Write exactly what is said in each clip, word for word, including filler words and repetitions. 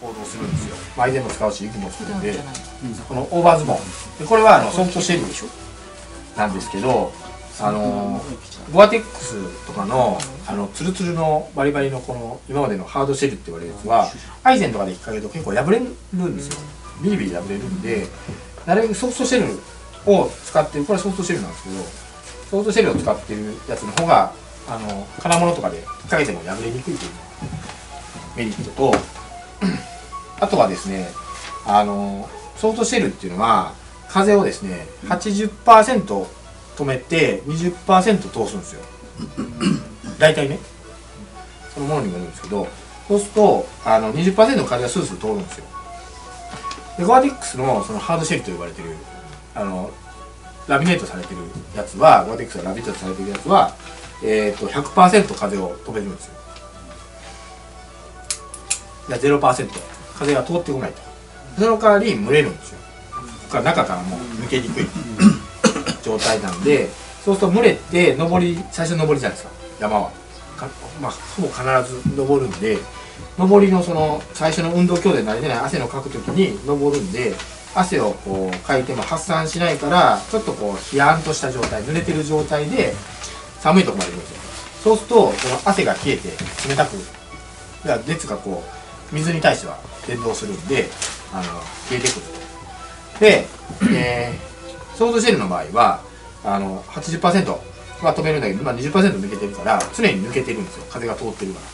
行動するんですよ。まあ、アイテムも使うし雪も作るんで、このオーバーズボンで、これはあのソフトシェルなんですけど、あのゴアテックスとかのあのツルツルのバリバリのこの今までのハードシェルって言われるやつはアイゼンとかで引っ掛けると結構破れるんですよ。ビリビリ破れるんで、なるべくソフトシェルを使ってる、これはソフトシェルなんですけど、ソフトシェルを使ってるやつの方があの金物とかで引っ掛けても破れにくいというメリットと、あとはですね、あのソフトシェルっていうのは風をですね はちじゅっパーセント 止めて にじゅっパーセント 通すんですよ。大体ね、そのものにもよるんですけど、そうするとあの にじゅっパーセント の風がスースー通るんですよ。でゴアテックス の, そのハードシェルと呼ばれてるあのラミネートされてるやつは、ゴアテックスがラミネートされてるやつは、えー、と ひゃくパーセント 風を止めるんですよ。だから ゼロパーセント 風が通ってこないと。その代わり蒸れるんですよ。ここ中からもう抜けにくい状態なんで、そうすると蒸れて登り、最初登りじゃないですか、山はか、まあ、ほぼ必ず登るんで、登りのその最初の運動強度に慣れてない汗のかくときに登るんで、汗をこうかいても発散しないから、ちょっとこうヒヤンとした状態、濡れてる状態で寒いとこまで行くんですよ。そうするとこの汗が冷えて冷たく、熱がこう水に対しては伝導するんで、あの冷えてくると。で、えー、ソードシェルの場合はあの はちじゅっパーセント は止めるんだけど、今 にじゅっパーセント 抜けてるから、常に抜けてるんですよ、風が通ってるから。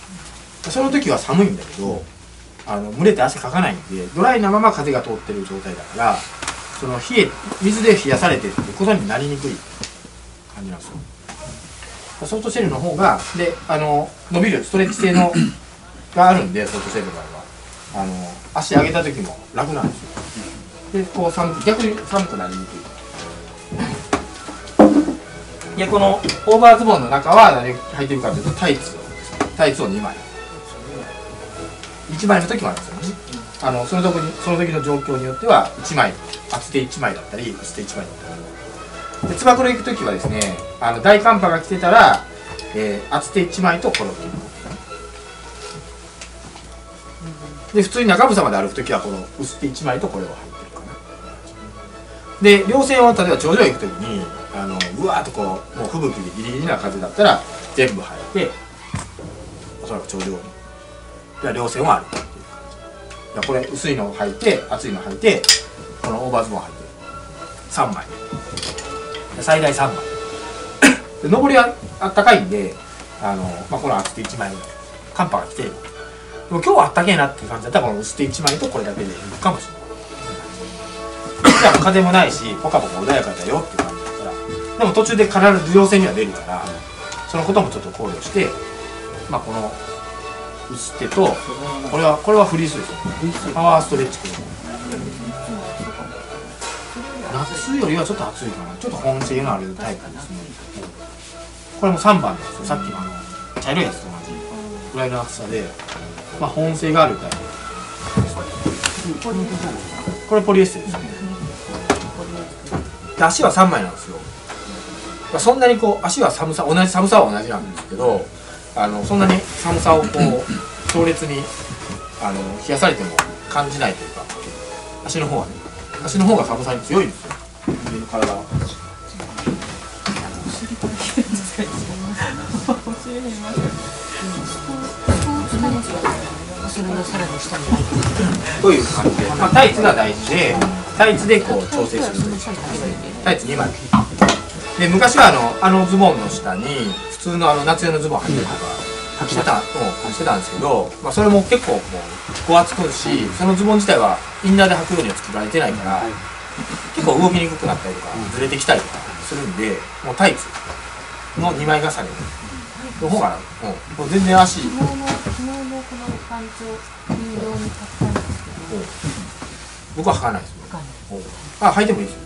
その時は寒いんだけど、あの蒸れて汗かかないんで、ドライなまま風が通ってる状態だから、その冷え水で冷やされてるってことになりにくい感じなんですよ。ソートシェルの方が、で、あの伸びるストレッチ性のがあるんで、ソートシェルの場合はあの足上げた時も楽なんですよ。でこう寒く、逆に寒くなりにくい。でこのオーバーズボンの中は何履いてるかというと、タイツをタイツをにまい、いちまいの時もあるんですよね。あのその時その時の状況によってはいちまい厚手いちまいだったり薄手いちまいだったりで、つば九郎行くときはですね、あの大寒波が来てたら、えー、厚手いちまいとこのっていく。で普通に中房まで歩くときはこの薄手いちまいとこれを履いてるかな。で稜線を例えば頂上行くときにあのうわーっとこうもう吹雪でギリギリな風だったら全部履いて、おそらく頂上に稜線を歩くっていう感じ。いやこれ薄いのを履いて厚いのを履いてこのオーバーズボンを履いてさんまい、最大さんまいで、上りはあったかいんで、あの、まあ、この厚手いちまいの寒波が来てる、でも今日はあったけえなっていう感じだったらこの薄手いちまいとこれだけでいくかもしれない。じゃあ風もないしポカポカ穏やかだよっていう感じだったら、でも途中で必ず稜線には出るから、そのこともちょっと考慮して、まあこの薄手とこれはこれはフリースですよね。パワーストレッチ、夏よりはちょっと暑いかな、ちょっと保温性のあるタイプですね。これもさんばんですよ、さっきのあの茶色いやつと同じぐらいの厚さで、まあ、保温性があるタイプです。これポリエステルですね。で足はさんまいなんですよ。そんなにこう足は寒さ同じ寒さは同じなんですけど、あのそんなに寒さをこう強烈にあの冷やされても感じないというか、足の方はね、足の方が寒さに強いんですよ、人間の体は。という感じで、まあ、タイツが大事で、タイツでこう調整する。タイツにまいで、昔はあの、あのズボンの下に普通のあの夏用のズボン履いてるとか履き方をしてたんですけど、まあ、それも結構こうごわつくし、そのズボン自体はインナーで履くようには作られてないから結構動きにくくなったりとかずれてきたりとかするんで、もうタイツのにまい重ねの方がもう全然足。昨日のこのパンツをに両に履かないですけど、僕は履かないですよ。あ、履いてもいいですよ。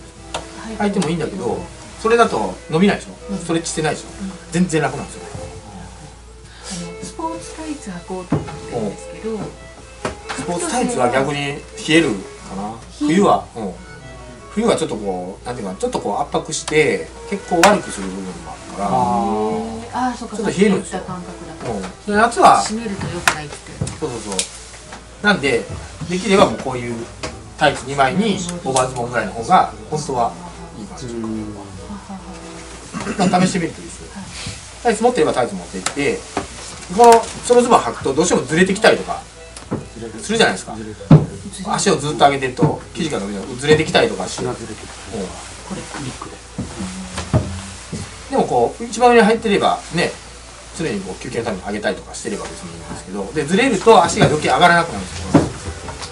履いてもいいんだけど、それだと伸びないでしょ、ストレッチしてないでしょ、全然楽なんですよ。スポーツタイツ履こうと思ってるんですけど、スポーツタイツは逆に冷えるかな。冬は、うん、冬はちょっとこうなんていうか、ちょっとこう圧迫して結構悪くする部分もあるから、ちょっと冷えるんですよ。夏はそうそうそう、なんでできればもうこういうタイツにまいにオーバーズボンぐらいの方が本当はいい感じ。試してみるといいですよ。タイツ持ってればタイツ持っていってこのそのズボン履くとどうしてもずれてきたりとかするじゃないですか。足をずっと上げてると生地が伸びずれてきたりとかして、でもこう一番上に入ってればね常にこう休憩のために上げたりとかしてれば別にいいんですけど、でずれると足が余計上がらなくなるんです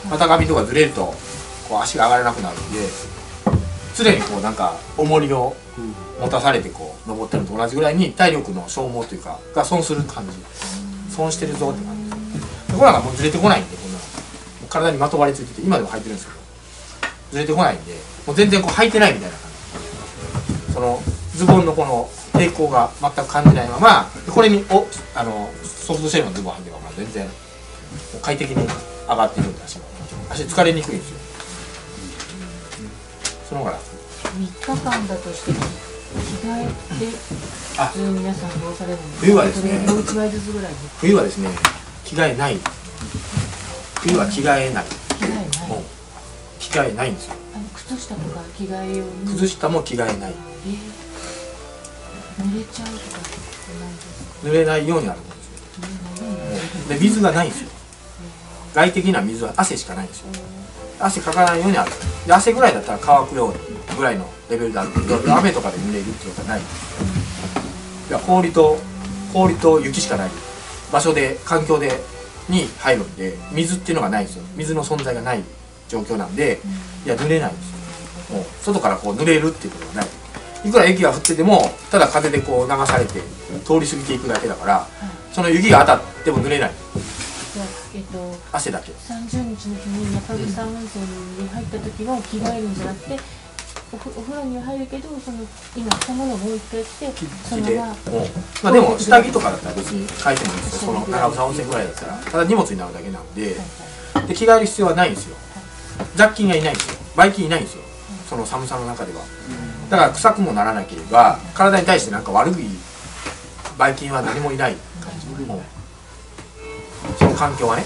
よ。股上とかずれるとこう足が上がらなくなるんで常にこうなんか重りを持たされてこう登ってるのと同じぐらいに体力の消耗というかが損する感じ、損してるぞって感じです。でこれなんかもうずれてこないんでこんなの体にまとわりついてて今でも履いてるんですけどずれてこないんでもう全然こう履いてないみたいな感じ、そのズボンのこの抵抗が全く感じないままこれにおあのソフトシェルのズボン履いても全然快適に上がっていくんで足が足疲れにくいんですよ。そのほうが楽。みっかかんだとしても着替えて普通皆さんどうされるんですか？冬はですね冬はですね着替えない冬は着替えない着替えないんですよ。靴下とか着替えように靴下も着替えない、えー、濡れちゃうとか濡れないようにあるんですよ。で水がないんですよ。外的な水は汗しかないんですよ。汗かかないようにある。で汗ぐらいだったら乾くようにぐらいのレベルであるけど雨とかで濡れるっていうことはないんですよ。いや氷と氷と雪しかない場所で環境でに入るんで水っていうのがないんですよ。水の存在がない状況なんでいや濡れないんですよ。もう外からこう濡れるっていうことはない。いくら雪が降っててもただ風でこう流されて通り過ぎていくだけだからその雪が当たっても濡れない。えっと、汗だけさんじゅうにちの日に中津山温泉に入った時は着替えるんじゃなくてお風呂には入るけどその今着たものをもう一回着てそのままでも下着とかだったら別に変えてもいいんですけどその中津山温泉ぐらいだったらただ荷物になるだけなんで、はい、で着替える必要はないんですよ。雑菌がいないんですよ。ばい菌いないんですよ。その寒さの中ではだから臭くもならなければ体に対してなんか悪いばい菌は何もいない感じもその環境はね。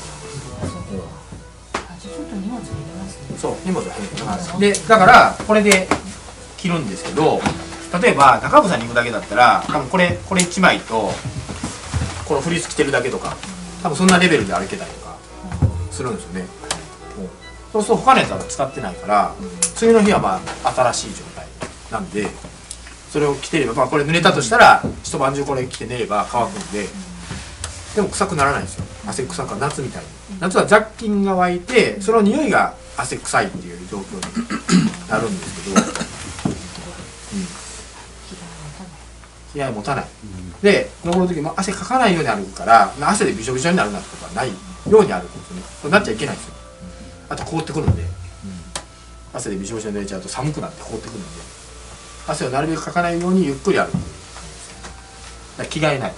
そう荷物が減るからでだからこれで着るんですけど例えば中津山に行くだけだったら多分これこれいちまいとこのフリース着てるだけとか多分そんなレベルで歩けたりとかするんですよね。そうすると他のやつは使ってないから次の日はまあ新しい状態なんでそれを着てれば、まあ、これ濡れたとしたら一晩中これ着て寝れば乾くんで。でも臭くならないんですよ。汗臭くは夏みたいに夏は雑菌が湧いてその匂いが汗臭いっていう状況になるんですけど、着替え持たないで登る時も汗かかないように歩くから汗でびしょびしょになるなんてことはないように歩くんですよね。これなっちゃいけないんですよ。あと凍ってくるんで汗でびしょびしょに濡れちゃうと寒くなって凍ってくるんで汗をなるべくかかないようにゆっくり歩く。だから着替えない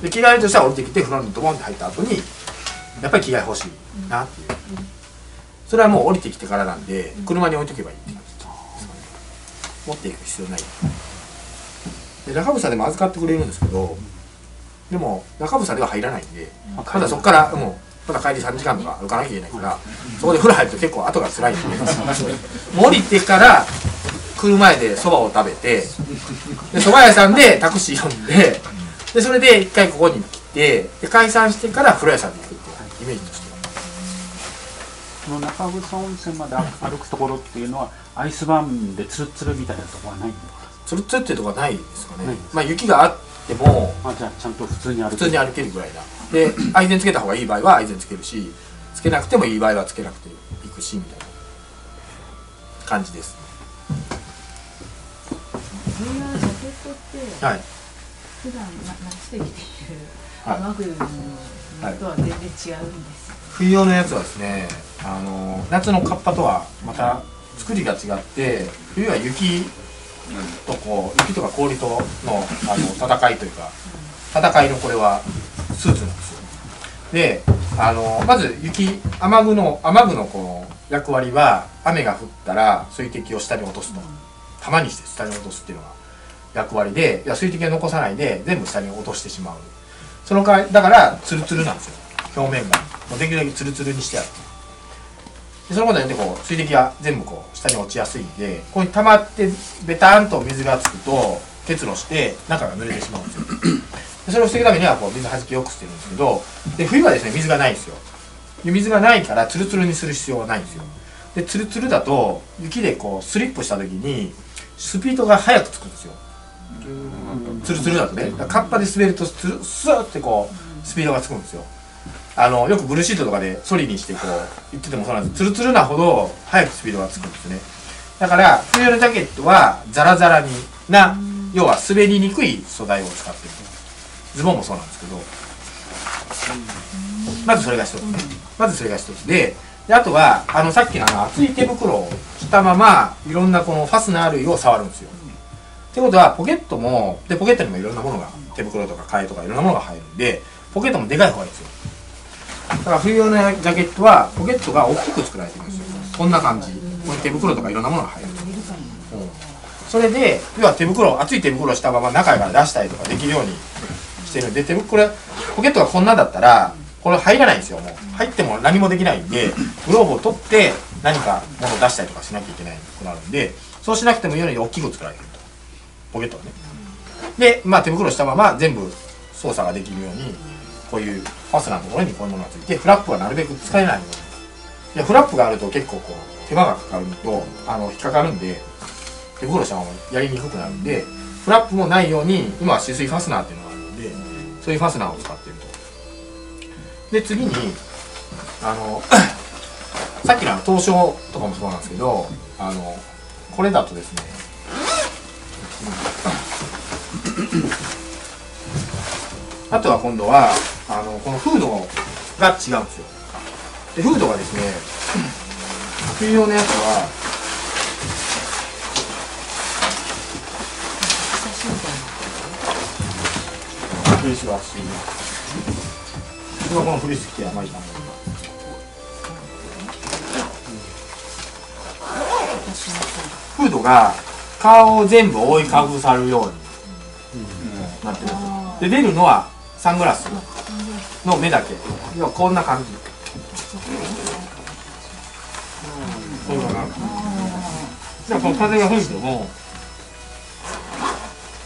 で着替えとしては降りてきてフロントドボンって入った後にやっぱり着替え欲しいなっていうそれはもう降りてきてからなんで車に置いとけばいいって感じです、うん、持っていく必要ないで中房でも預かってくれるんですけどでも中房では入らないんでただそこからもうまだ帰りさんじかんとか歩かなきゃいけないからそこで風呂入ると結構後がつらいんでもう降りてから車でそばを食べてでそば屋さんでタクシー呼んででそれで一回ここに来てで解散してから風呂屋さんに行くっていうイメージとしてはこの中房温泉まで歩くところっていうのはアイスバーンでツルツルみたいなところはないんですか？ツルツルっていうところはないですかね。まあ雪があってもあじゃあちゃんと普通に歩ける普通に歩けるぐらいだでアイゼンつけた方がいい場合はアイゼンつけるしつけなくてもいい場合はつけなくていくしみたいな感じです。これはジャケットってはい普段夏で着ている雨具とは全然違うんです、はいはい、冬用のやつはですねあの夏のカッパとはまた作りが違って冬は雪とこう雪とか氷との、 あの戦いというか戦いのこれはスーツなんですよ。であのまず雪雨具の雨具のこの役割は雨が降ったら水滴を下に落とすと玉にして下に落とすっていうのが役割で、いや水滴は残さないで全部下に落としてしまう。その代わりだからツルツルなんですよ。表面がもうできるだけツルツルにしてあると。でそのことによってこう水滴が全部こう下に落ちやすいんで、こう溜まってベターンと水がつくと結露して中が濡れてしまうんですよ。でそれを防ぐためにはこう水の弾きをよくしてるんですけど、で冬はですね水がないんですよ。で水がないからツルツルにする必要はないんですよ。でツルツルだと雪でこうスリップした時にスピードが速くつくんですよ。ツルツルだとね、カッパで滑るとスーってこうスピードがつくんですよ。あのよくブルーシートとかでソリにしてこう言っててもそうなんです。ツルツルなほど速くスピードがつくんですね。だから冬のジャケットはザラザラにな、要は滑りにくい素材を使っている。ズボンもそうなんですけど、まずそれが一つね。まずそれが一つで、であとはあのさっきのあの厚い手袋をしたままいろんなこのファスナー類を触るんですよ。ってことはポケットもでポケットにもいろんなものが、手袋とか替えとかいろんなものが入るんで、ポケットもでかい方がいいんですよ。だから冬用のジャケットはポケットが大きく作られてるんですよ。こんな感じ、ここに手袋とかいろんなものが入る、うん、それで要は手袋、厚い手袋をしたまま中から出したりとかできるようにしてるんで、手袋ポケットがこんなだったらこれ入らないんですよ。もう入っても何もできないんで、グローブを取って何か物を出したりとかしなきゃいけないくなるんで、そうしなくてもいいように大きく作られてると、ポケットはね。で、まあ、手袋したまま全部操作ができるように、こういうファスナーのところにこういうものがついて、フラップはなるべく使えないように。フラップがあると結構こう手間がかかるのと、あの引っかかるんで、手袋したままやりにくくなるんで、フラップもないように今は止水ファスナーっていうのがあるんで、そういうファスナーを使ってると。で次にあのさっきの東証とかもそうなんですけど、あのこれだとですね、あとは今度はあのこのフードが違うんですよ。でフードがですね、冬用のやつはフリースが欲しいな。このフリース着て甘いな。フードが顔を全部覆いかぶさるようになってます。で出るのはサングラスの目だけ。要はこんな感じ。こういうのがある。じゃあこの風が吹いても、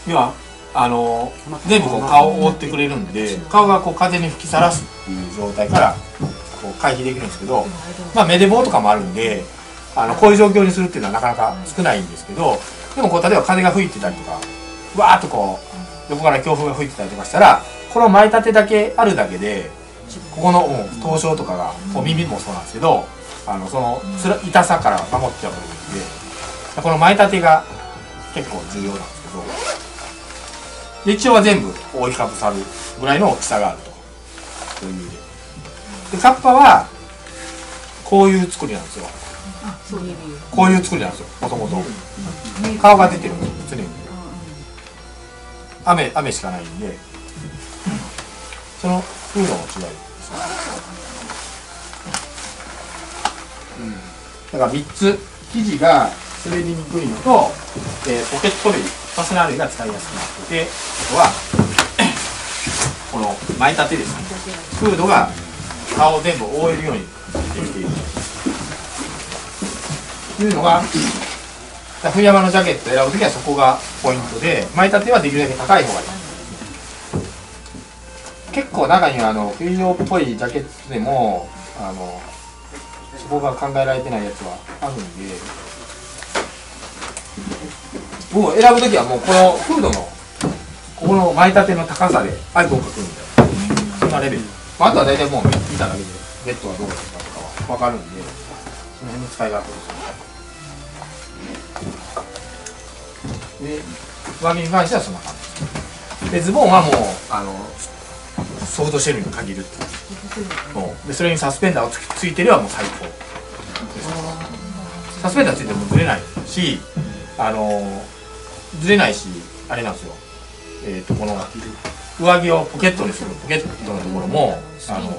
要はあの全部こう顔を覆ってくれるんで、顔がこう風に吹きさらすっていう状態からこう回避できるんですけど、まあ、目出棒とかもあるんで、あのこういう状況にするっていうのはなかなか少ないんですけど、でもこう例えば風が吹いてたりとか、わーっとこう横から強風が吹いてたりとかしたら、この前立てだけあるだけで、ここの凍傷とかがこう耳もそうなんですけど、あのそのつら痛さから守っちゃうというので、この前立てが結構重要なんですけど。一応は全部覆いかぶさるぐらいの大きさがあると。というで、カッパはこういう作りなんですよ。こういう作りなんですよ。もともと顔が出てるんですよ、常に。雨雨しかないんで、その風の違いです、うん、だからみっつ、生地が滑りにくいのと、えー、ポケット類、ファスナー類が使いやすくなってて、あとはこの前立てですね、フードが顔を全部覆えるようにできているというのが、冬山のジャケットを選ぶときはそこがポイントで、前立てはできるだけ高い方がいい。結構中にはあの冬用っぽいジャケットでもあのそこが考えられてないやつはあるんで。もう選ぶときはもうこのフードのここの前立ての高さでアイコンを書くみたいな、そんなレベル。あとは大体もう見ただけでベッドがどうだったとかは分かるんで、その辺の使い方ですね。で上着に関してはそんな感じで、ズボンはもうあのソフトシェルに限るっていう。でそれにサスペンダーをつ、ついてればもう最高です。サスペンダーついてもずれないし、あのずれないし、あれなんですよ、えー、とこの上着をポケットにするポケットのところもあの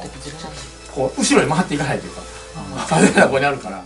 こう後ろに回っていかないというか、風がここにあるから。